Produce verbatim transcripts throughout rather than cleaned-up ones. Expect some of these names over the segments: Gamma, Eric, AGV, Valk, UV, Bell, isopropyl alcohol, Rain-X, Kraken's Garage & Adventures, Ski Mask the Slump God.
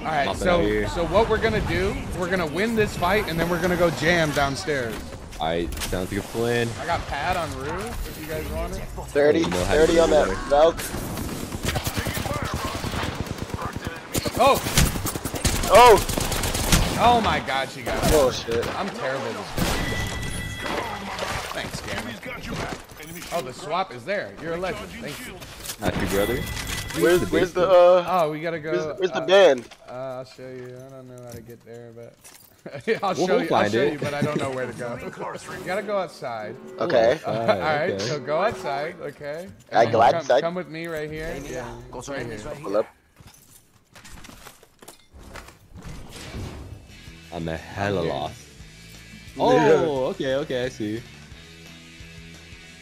All right, so so what we're gonna do? We're gonna win this fight, and then we're gonna go jam downstairs. All right, sounds like a plan. I got pad on Rue, if you guys want it. thirty, no thirty on that Valk. Oh, oh, oh my God, she got it. Oh shit, I'm terrible. This Thanks, Gamma. Oh, the swap is there. You're a legend. Thank you. Happy brother. Where's, where's the, uh, oh, we gotta go. Where's, where's the uh, band? Uh, I'll show you. I don't know how to get there, but I'll we'll show you. I'll show it. you, but I don't know where to go. You gotta go outside. Okay. Uh, all right. Okay. So go outside. Okay. And I go outside. Come with me right here. Yeah. Go right here. Pull up. I'm a hella lost. Oh. Okay. Okay. I see.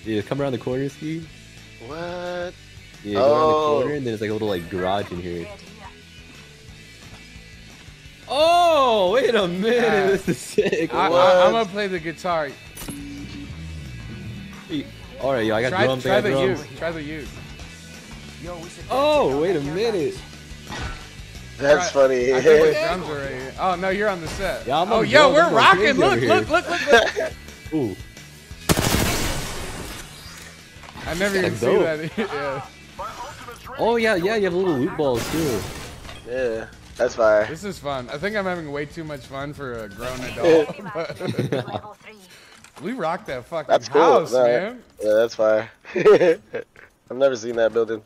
Yeah. Come around the corner, Ski. What? Yeah, go around the corner, and then it's like a little like garage in here. Oh, wait a minute, uh, this is sick. I, I, I'm gonna play the guitar. All right, yo, I got try, drums. Try I got the drums. U. Try the U. Oh, wait a minute. That's right. Funny. I think the drums are right here. Oh no, you're on the set. Yeah, I'm on oh, drums. Yo, we're I'm rocking. Look, look, look, look, look. Ooh. I never even seen that. Yeah. Oh yeah, yeah, you have little loot balls too. Yeah, that's fire. This is fun. I think I'm having way too much fun for a grown adult. But we rocked that fucking that's cool. house, that, man. Yeah, that's fire. I've never seen that building.